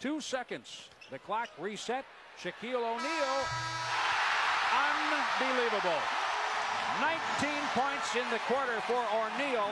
2 seconds. The clock reset. Shaquille O'Neal. Unbelievable. 19 points in the quarter for O'Neal.